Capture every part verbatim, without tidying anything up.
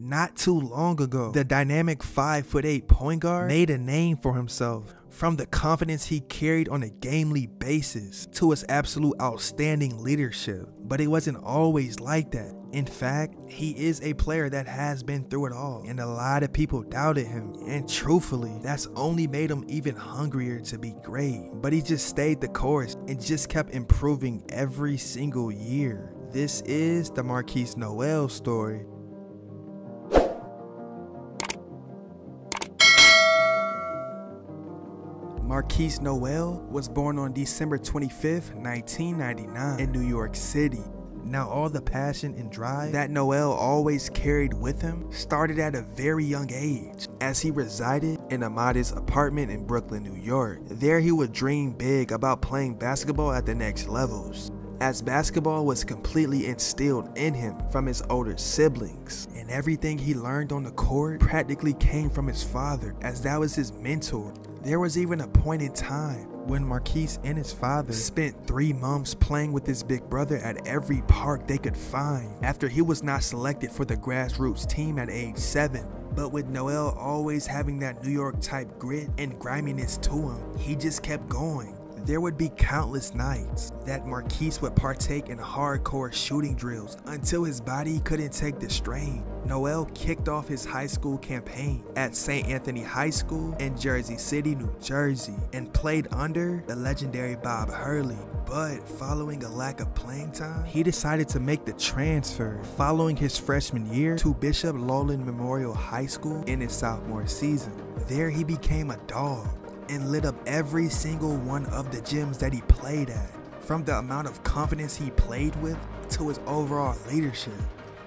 Not too long ago, the dynamic five foot eight point guard made a name for himself, from the confidence he carried on a gamely basis to his absolute outstanding leadership. But it wasn't always like that. In fact, he is a player that has been through it all, and a lot of people doubted him, and truthfully, that's only made him even hungrier to be great. But he just stayed the course and just kept improving every single year. This is the Markquis Nowell story. Markquis Nowell was born on December twenty-fifth, nineteen ninety-nine in New York City. Now, all the passion and drive that Nowell always carried with him started at a very young age, as he resided in a modest apartment in Brooklyn, New York. There he would dream big about playing basketball at the next levels, as basketball was completely instilled in him from his older siblings, and everything he learned on the court practically came from his father, as that was his mentor. There was even a point in time when Markquis and his father spent three months playing with his big brother at every park they could find, after he was not selected for the grassroots team at age seven. But with Nowell always having that New York type grit and griminess to him, he just kept going. There would be countless nights that Markquis would partake in hardcore shooting drills until his body couldn't take the strain. Nowell kicked off his high school campaign at Saint Anthony High School in Jersey City, New Jersey, and played under the legendary Bob Hurley. But following a lack of playing time, he decided to make the transfer following his freshman year to Bishop Lowland Memorial High School in his sophomore season. There he became a dog and lit up every single one of the gyms that he played at, from the amount of confidence he played with to his overall leadership.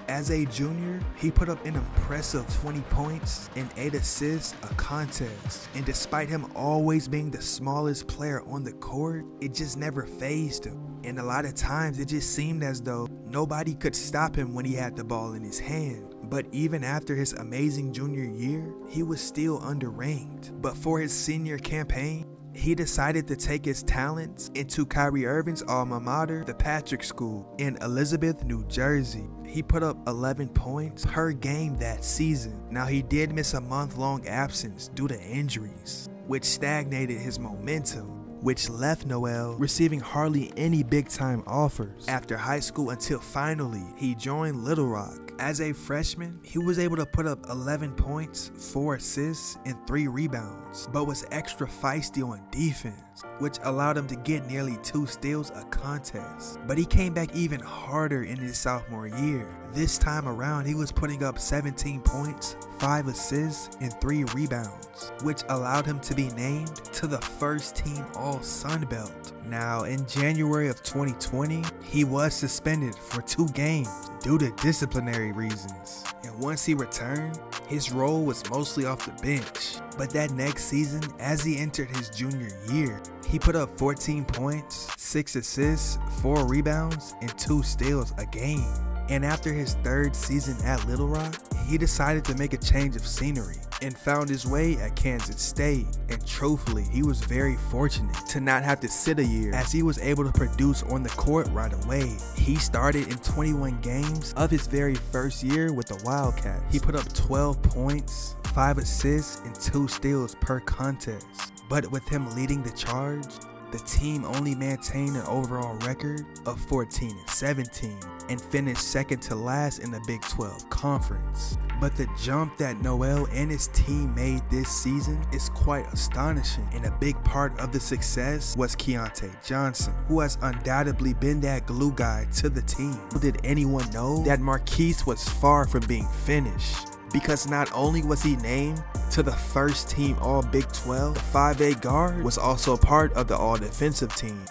As a junior, he put up an impressive twenty points and eight assists a contest, and despite him always being the smallest player on the court, it just never fazed him, and a lot of times it just seemed as though nobody could stop him when he had the ball in his hand. But even after his amazing junior year, he was still underranked. But for his senior campaign, he decided to take his talents into Kyrie Irving's alma mater, The Patrick School, in Elizabeth, New Jersey. He put up eleven points per game that season. Now, he did miss a month-long absence due to injuries, which stagnated his momentum, which left Nowell receiving hardly any big-time offers after high school, until finally he joined Little Rock. As a freshman, he was able to put up eleven points, four assists, and three rebounds, but was extra feisty on defense, which allowed him to get nearly two steals a contest. But he came back even harder in his sophomore year. This time around, he was putting up seventeen points, five assists, and three rebounds, which allowed him to be named to the first team All Sun Belt. Now, in January of twenty twenty, he was suspended for two games due to disciplinary reasons. And once he returned, his role was mostly off the bench. But that next season, as he entered his junior year, he put up fourteen points, six assists, four rebounds, and two steals a game. And after his third season at Little Rock, he decided to make a change of scenery and found his way at Kansas State. And truthfully, he was very fortunate to not have to sit a year, as he was able to produce on the court right away. He started in twenty-one games of his very first year with the Wildcats. He put up twelve points, five assists, and two steals per contest. But with him leading the charge, the team only maintained an overall record of fourteen and seventeen and finished second to last in the Big twelve Conference. But the jump that Nowell and his team made this season is quite astonishing, and a big part of the success was Keontae Johnson, who has undoubtedly been that glue guy to the team. Did anyone know that Markquis was far from being finished? Because not only was he named to the first team All Big twelve, the five eight guard was also part of the All-Defensive team.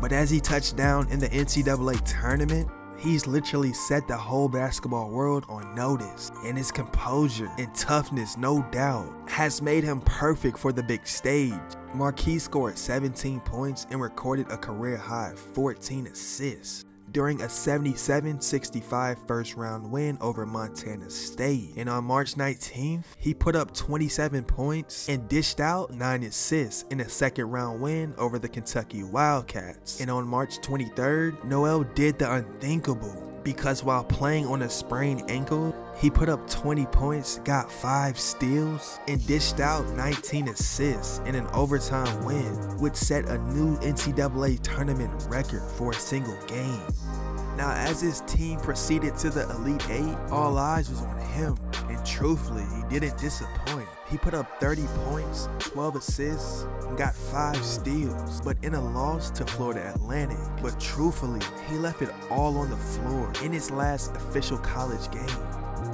But as he touched down in the N C double A tournament, he's literally set the whole basketball world on notice, and his composure and toughness, no doubt, has made him perfect for the big stage. Markquis scored seventeen points and recorded a career-high fourteen assists during a seventy-seven sixty-five first round win over Montana State. And on March nineteenth, he put up twenty-seven points and dished out nine assists in a second round win over the Kentucky Wildcats. And on March twenty-third, Nowell did the unthinkable because while playing on a sprained ankle, he put up twenty points, got five steals, and dished out nineteen assists in an overtime win, which set a new N C double A tournament record for a single game. Now, as his team proceeded to the Elite Eight, all eyes was on him, and truthfully, he didn't disappoint. He put up thirty points, twelve assists, and got five steals, but in a loss to Florida Atlantic. But truthfully, he left it all on the floor in his last official college game.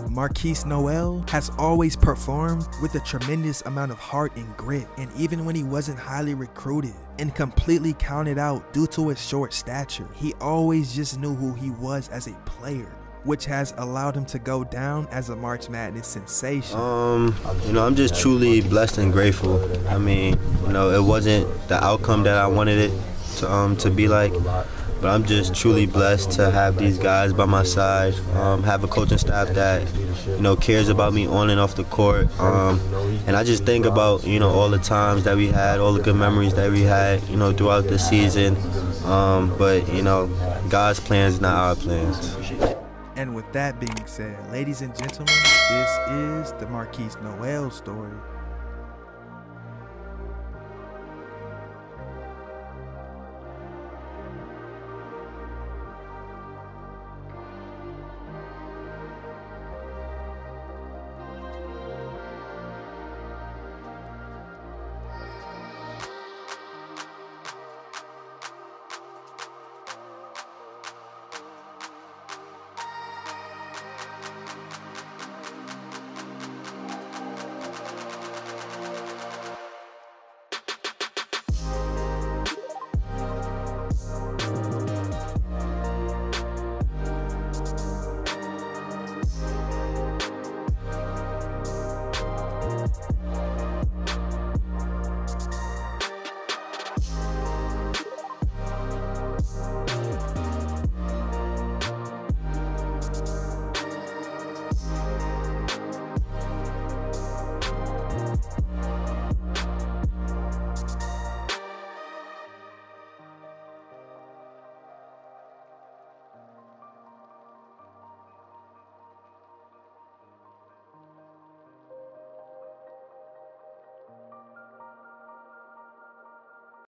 Markquis Nowell has always performed with a tremendous amount of heart and grit, and even when he wasn't highly recruited and completely counted out due to his short stature, he always just knew who he was as a player, which has allowed him to go down as a March Madness sensation. Um, you know, I'm just truly blessed and grateful. I mean, you know, it wasn't the outcome that I wanted it to, um, to be like. But I'm just truly blessed to have these guys by my side, um, have a coaching staff that, you know, cares about me on and off the court. Um, and I just think about, you know, all the times that we had, all the good memories that we had, you know, throughout the season. Um, but, you know, God's plans, not our plans. And with that being said, ladies and gentlemen, this is the Markquis Nowell story.